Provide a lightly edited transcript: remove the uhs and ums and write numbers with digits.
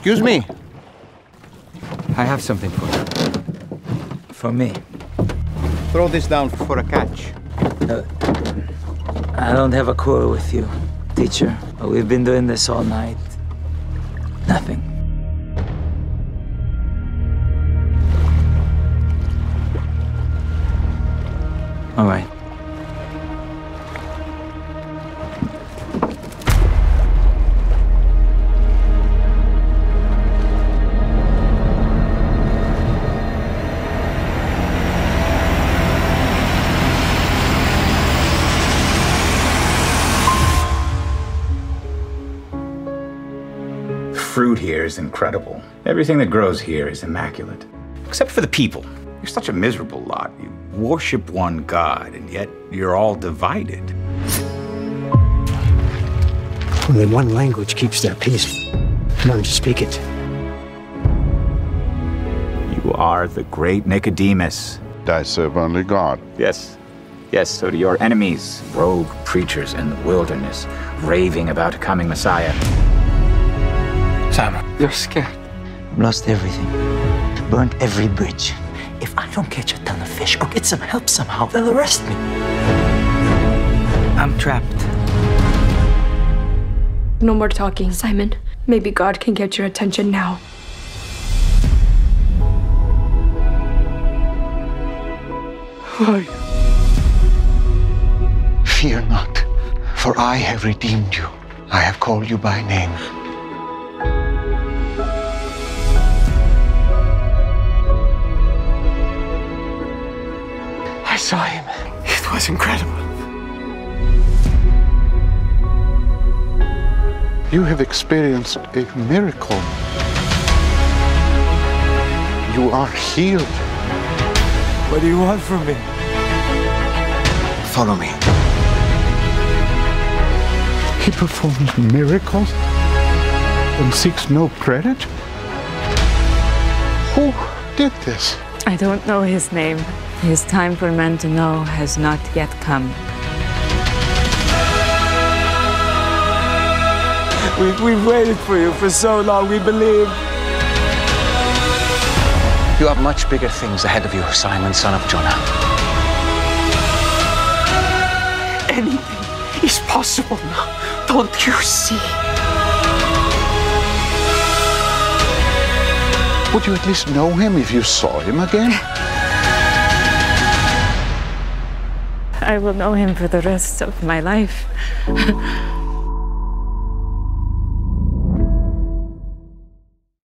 Excuse me. I have something for you. For me. Throw this down for a catch. I don't have a quarrel with you, teacher. But we've been doing this all night. Nothing. All right. Fruit here is incredible. Everything that grows here is immaculate, except for the people. You're such a miserable lot. You worship one God, and yet you're all divided. Only one language keeps their peace. None speak it. You are the great Nicodemus. I serve only God. Yes. Yes, so do your enemies. Rogue preachers in the wilderness, raving about a coming Messiah. Simon. You're scared. I've lost everything. Burnt every bridge. If I don't catch a ton of fish or get some help somehow, they'll arrest me. I'm trapped. No more talking, Simon. Maybe God can get your attention now. Who are you? Fear not, for I have redeemed you. I have called you by name. I saw him. It was incredible. You have experienced a miracle. You are healed. What do you want from me? Follow me. He performs miracles and seeks no credit? Who did this? I don't know his name. His time for men to know has not yet come. We've waited for you for so long, we believe. You have much bigger things ahead of you, Simon, son of Jonah. Anything is possible now. Don't you see? Would you at least know him if you saw him again? I will know him for the rest of my life.